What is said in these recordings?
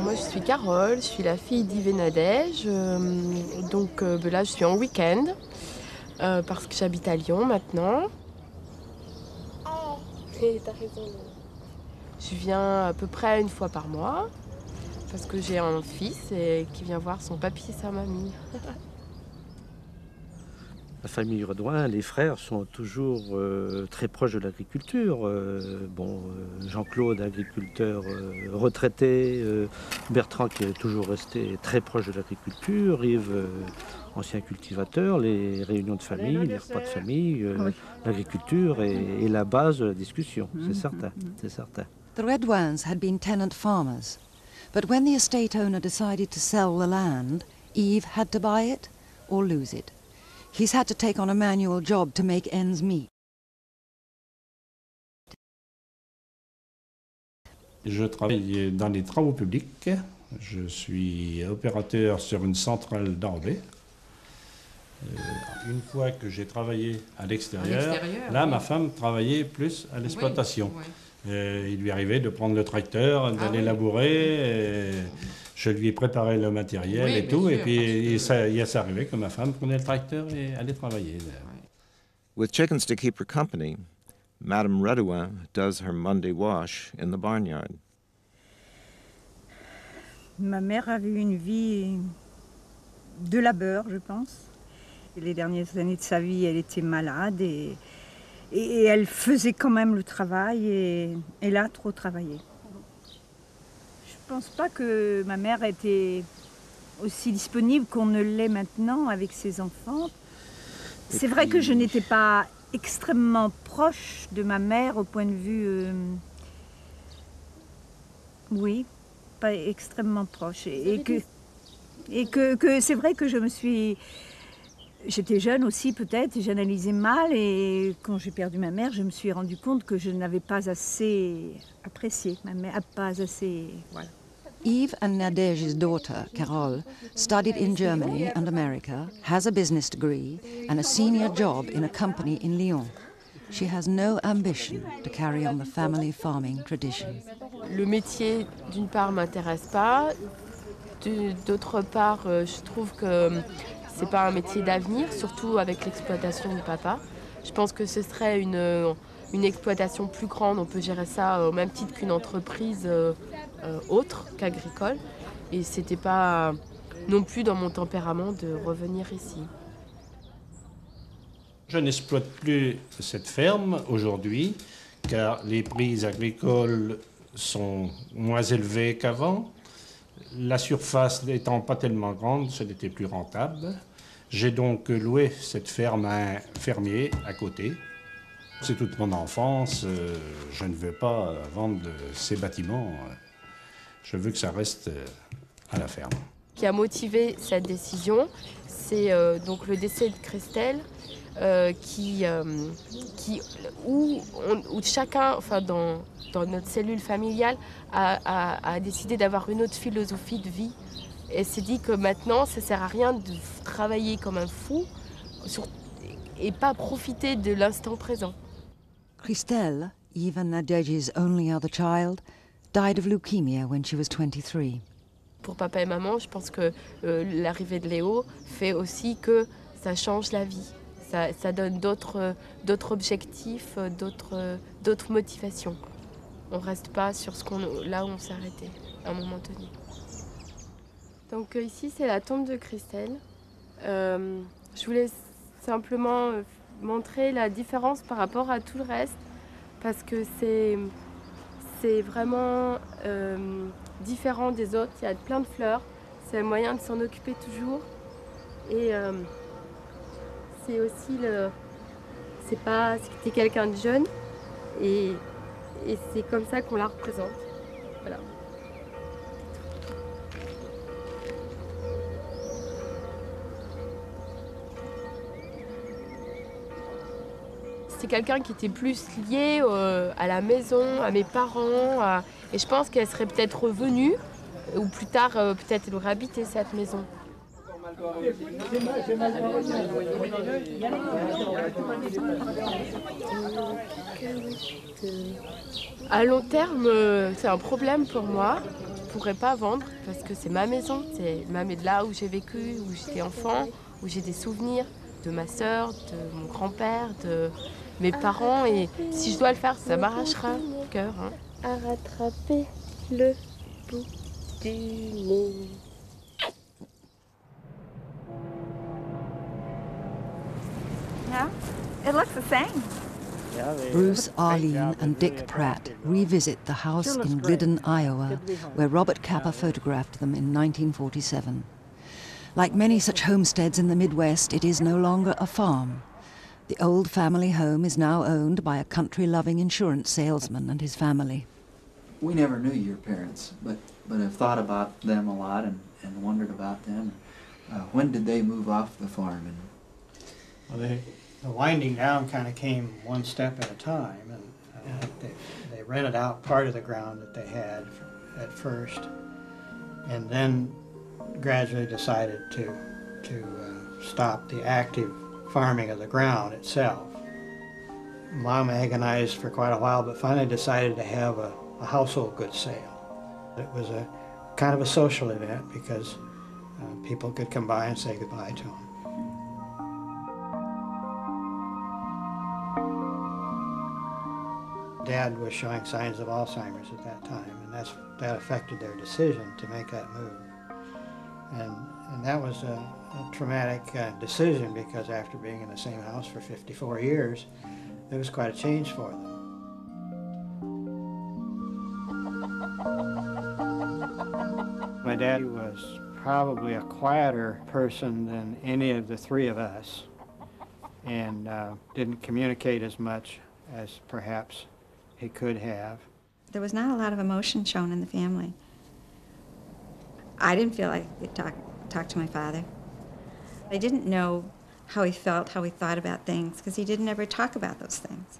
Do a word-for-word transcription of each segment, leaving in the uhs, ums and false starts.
Moi je suis Carole, je suis la fille d'Yves et Nadège, euh, donc euh, là je suis en week-end euh, parce que j'habite à Lyon maintenant. Ah, t'as raison. Je viens à peu près une fois par mois parce que j'ai un fils et qui vient voir son papy et sa mamie. La famille Redouin, les frères sont toujours euh, très proches de l'agriculture. Euh, bon, euh, Jean-Claude, agriculteur euh, retraité, euh, Bertrand qui est toujours resté très proche de l'agriculture, Yves, euh, ancien cultivateur, les réunions de famille, les repas de famille, euh, oui. L'agriculture est, est la base de la discussion, mm-hmm. C'est certain, c'est certain. The Redouins had been tenant farmers, but when the estate owner decided to sell the land, Yves had to buy it or lose it. He's had to take on a manual job to make ends meet. Je travaille dans les travaux publics. Je suis opérateur sur une centrale d'Orbay. Euh, une fois que j'ai travaillé à l'extérieur, là, oui. Ma femme travaillait plus à l'exploitation. Oui, oui. Euh, il lui arrivait de prendre le tracteur, d'aller ah, labourer. Oui. Et... Je lui ai préparé le matériel oui, et tout, sûr, et puis il s'est arrivé que ma femme prenait le tracteur et allait travailler. With chickens to keep her company, Madame Redouin does her Monday wash in the barnyard. Ma mère avait une vie de labeur, je pense. Les dernières années de sa vie, elle était malade et, et elle faisait quand même le travail et elle a trop travaillé. Je ne pense pas que ma mère était aussi disponible qu'on ne l'est maintenant avec ses enfants. C'est vrai que je n'étais pas extrêmement proche de ma mère au point de vue... Euh... Oui, pas extrêmement proche. Et, et que, et que, que c'est vrai que je me suis... J'étais jeune aussi peut-être, j'analysais mal et quand j'ai perdu ma mère, je me suis rendu compte que je n'avais pas assez apprécié, ma mère pas assez, voilà. Yves and Nadège's daughter, Carole, studied in Germany and America, has a business degree and a senior job in a company in Lyon. She has no ambition to carry on the family farming tradition. Le métier, d'une part, m'intéresse pas, d'autre part, je trouve que c'est pas un métier d'avenir, surtout avec l'exploitation de papa. Je pense que ce serait une, une exploitation plus grande. On peut gérer ça au même titre qu'une entreprise euh, autre qu'agricole. Et c'était pas non plus dans mon tempérament de revenir ici. Je n'exploite plus cette ferme aujourd'hui, car les prix agricoles sont moins élevés qu'avant. La surface n'étant pas tellement grande, ce n'était plus rentable. J'ai donc loué cette ferme à un fermier à côté. C'est toute mon enfance, euh, je ne veux pas vendre ces bâtiments. Je veux que ça reste à la ferme. Ce qui a motivé cette décision, c'est euh, donc le décès de Christelle, euh, qui, euh, qui, où, on, où chacun, enfin dans, dans notre cellule familiale, a, a, a décidé d'avoir une autre philosophie de vie. Et s'est dit que maintenant, ça ne sert à rien de travailler comme un fou sur, et pas profiter de l'instant présent. Christelle, Yves and Nadège's only other child, died of leukemia when she was twenty-three. Pour papa et maman, je pense que euh, l'arrivée de Léo fait aussi que ça change la vie. Ça, ça donne d'autres euh, d'autres objectifs, d'autres euh, d'autres motivations. On ne reste pas sur ce qu'on, là où on s'est arrêté, à un moment donné. Donc ici, c'est la tombe de Christelle. Euh, je voulais simplement montrer la différence par rapport à tout le reste, parce que c'est c'est vraiment euh, différent des autres. Il y a plein de fleurs, c'est un moyen de s'en occuper toujours. Et euh, c'est aussi le... C'est pas... C'était quelqu'un de jeune, et, et c'est comme ça qu'on la représente. Voilà. C'est quelqu'un qui était plus lié euh, à la maison, à mes parents, à... et je pense qu'elle serait peut-être revenue, ou plus tard, euh, peut-être elle aurait habité cette maison. À long terme, c'est un problème pour moi, pourrais pas vendre parce que c'est ma maison, c'est ma maison de là où j'ai vécu, où j'étais enfant, où j'ai des souvenirs de ma sœur, de mon grand-père, de mes parents. Et si je dois le faire, ça m'arrachera le cœur. Hein. À rattraper le bout du nez. Yeah, it looks the same. Bruce, Arlene and Dick Pratt revisit the house in Glidden, Iowa, where Robert Capa photographed them in nineteen forty-seven. Like many such homesteads in the Midwest, it is no longer a farm. The old family home is now owned by a country-loving insurance salesman and his family. We never knew your parents, but, but I've thought about them a lot and, and wondered about them. Uh, when did they move off the farm? And... Well, they... The winding down kind of came one step at a time, and I think they, they rented out part of the ground that they had at first, and then gradually decided to to uh, stop the active farming of the ground itself. Mom agonized for quite a while, but finally decided to have a, a household goods sale. It was a kind of a social event because uh, people could come by and say goodbye to them. Dad was showing signs of Alzheimer's at that time, and that's, that affected their decision to make that move. And, and that was a, a traumatic uh, decision because after being in the same house for fifty-four years, it was quite a change for them. My dad was probably a quieter person than any of the three of us, and uh, didn't communicate as much as perhaps he could have. There was not a lot of emotion shown in the family. I didn't feel like I could talk, talk to my father. I didn't know how he felt, how he thought about things, because he didn't ever talk about those things.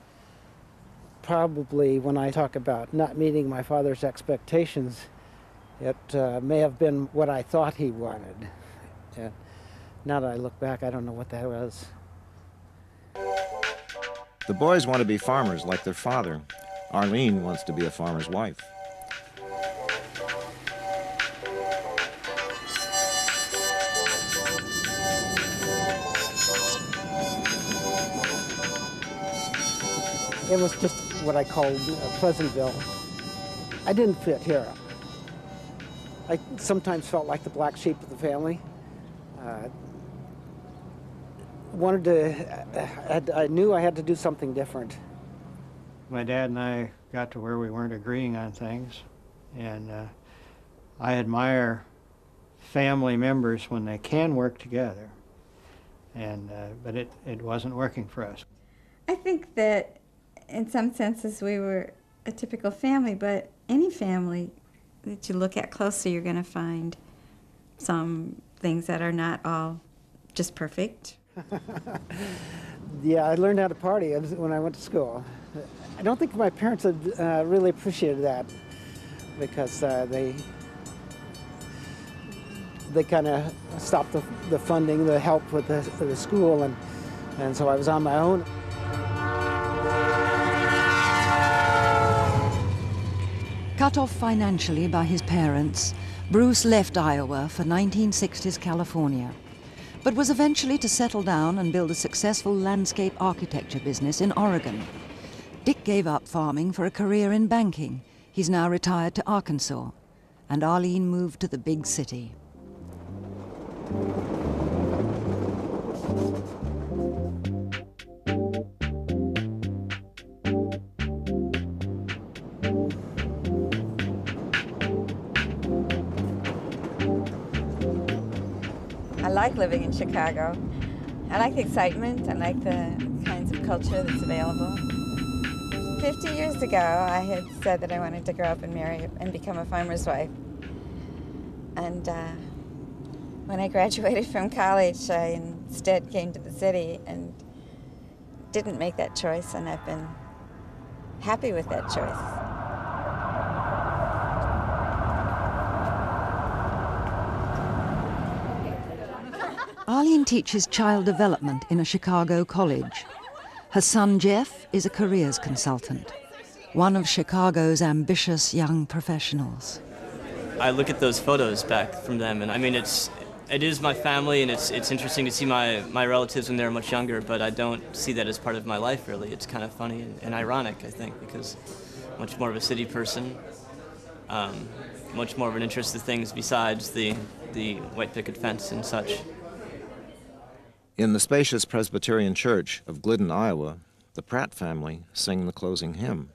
Probably when I talk about not meeting my father's expectations, it uh, may have been what I thought he wanted. And now that I look back, I don't know what that was. The boys want to be farmers like their father. Arlene wants to be a farmer's wife. It was just what I called Pleasantville. I didn't fit here. I sometimes felt like the black sheep of the family. Uh, wanted to, I, I knew I had to do something different. My dad and I got to where we weren't agreeing on things, and uh, I admire family members when they can work together, and uh, but it, it wasn't working for us. I think that in some senses we were a typical family, but any family that you look at closely, you're going to find some things that are not all just perfect. Yeah, I learned how to party when I went to school. I don't think my parents had uh, really appreciated that because uh, they they kind of stopped the, the funding, the help with the, for the school, and and so I was on my own. Cut off financially by his parents, Bruce left Iowa for nineteen sixties California, but was eventually to settle down and build a successful landscape architecture business in Oregon. Dick gave up farming for a career in banking. He's now retired to Arkansas, and Arlene moved to the big city. I like living in Chicago. I like the excitement. I like the kinds of culture that's available. Fifty years ago, I had said that I wanted to grow up and marry and become a farmer's wife. And uh, when I graduated from college, I instead came to the city and didn't make that choice, and I've been happy with that choice. Arlene teaches child development in a Chicago college. Her son, Jeff, is a careers consultant, one of Chicago's ambitious young professionals. I look at those photos back from them, and I mean, it's it is my family, and it's it's interesting to see my my relatives when they're much younger, but I don't see that as part of my life really. It's kind of funny and, and ironic, I think, because I'm much more of a city person, um, much more of an interest in things besides the the white picket fence and such. In the spacious Presbyterian Church of Glidden, Iowa, the Pratt family sing the closing hymn.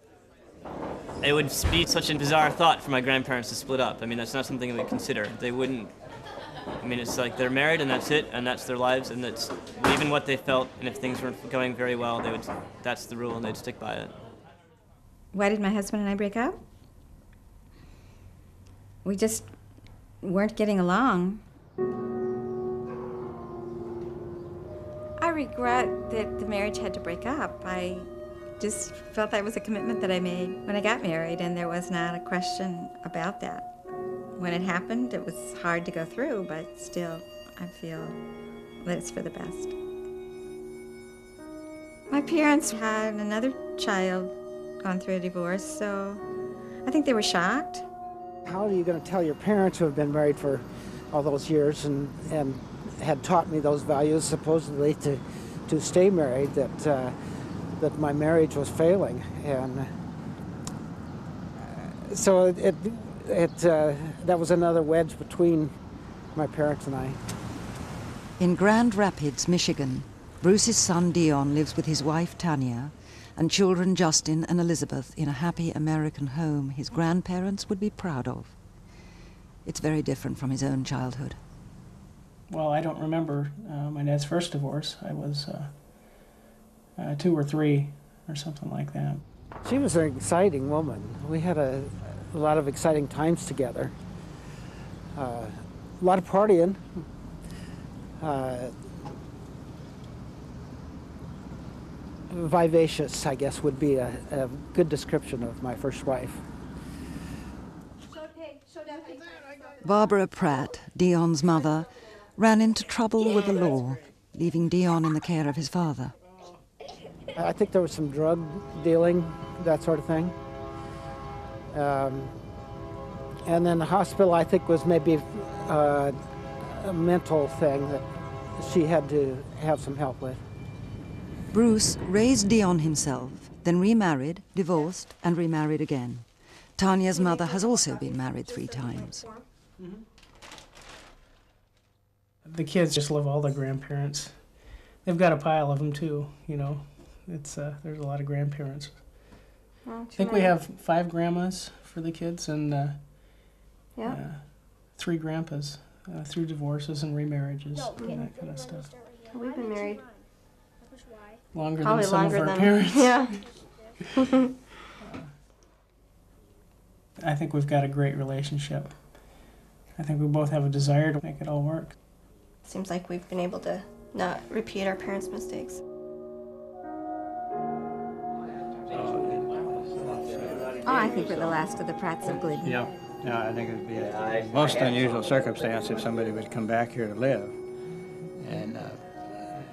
It would be such a bizarre thought for my grandparents to split up. I mean, that's not something we consider. They wouldn't. I mean, it's like they're married, and that's it, and that's their lives, and that's even what they felt. And if things weren't going very well, they would. That's the rule, and they'd stick by it. Why did my husband and I break up? We just weren't getting along. I regret that the marriage had to break up. I just felt that was a commitment that I made when I got married, and there was not a question about that. When it happened, it was hard to go through, but still, I feel that it's for the best. My parents had another child gone through a divorce, so I think they were shocked. How are you going to tell your parents who have been married for all those years and, and had taught me those values, supposedly, to, to stay married, that, uh, that my marriage was failing? And so it, it, it, uh, that was another wedge between my parents and I. In Grand Rapids, Michigan, Bruce's son Dion lives with his wife Tanya and children Justin and Elizabeth in a happy American home his grandparents would be proud of. It's very different from his own childhood. Well, I don't remember uh, my dad's first divorce. I was uh, uh, two or three or something like that. She was an exciting woman. We had a, a lot of exciting times together. Uh, a lot of partying. Uh, Vivacious, I guess, would be a, a good description of my first wife. Barbara Pratt, Dion's mother, ran into trouble with the law, leaving Dion in the care of his father. I think there was some drug dealing, that sort of thing. Um, and then the hospital, I think, was maybe uh, a mental thing that she had to have some help with. Bruce raised Dion himself, then remarried, divorced, and remarried again. Tanya's mother has also been married three times. The kids just love all their grandparents. They've got a pile of them, too, you know. It's, uh, there's a lot of grandparents. I think we have five grandmas for the kids and uh, yeah. uh, three grandpas uh, through divorces and remarriages and that kind of stuff. We've been married longer Probably than some longer of our than, parents. Yeah. uh, I think we've got a great relationship. I think we both have a desire to make it all work. Seems like we've been able to not repeat our parents' mistakes. Oh, I think we're the last of the Pratts of Glidden. Yeah, no, I think it would be a most unusual circumstance if somebody would come back here to live. And. Uh,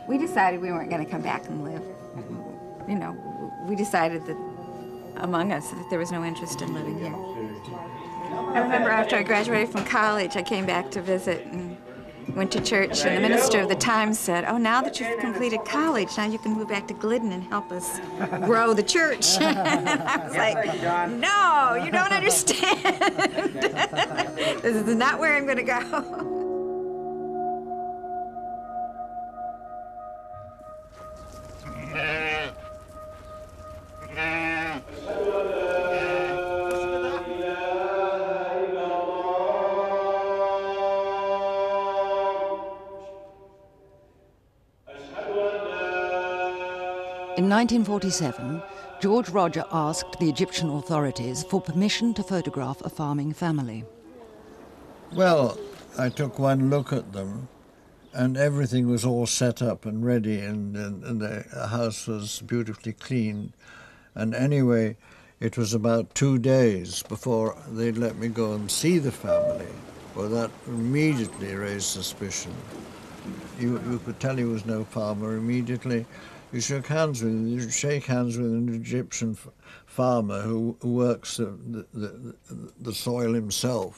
We decided we weren't going to come back and live. Mm-hmm. You know, we decided that among us that there was no interest in living here. I remember after I graduated from college, I came back to visit and went to church, and the minister of the time said, "Oh, now that you've completed college, now you can move back to Glidden and help us grow the church." And I was like, "No, you don't understand. This is not where I'm going to go." In nineteen forty-seven, George Rodger asked the Egyptian authorities for permission to photograph a farming family. Well, I took one look at them, and everything was all set up and ready, and, and, and the house was beautifully clean. And anyway, it was about two days before they'd let me go and see the family. Well, that immediately raised suspicion. You, you could tell he was no farmer immediately. You shook hands with him. You shake hands with an Egyptian farmer who works the, the, the, the soil himself.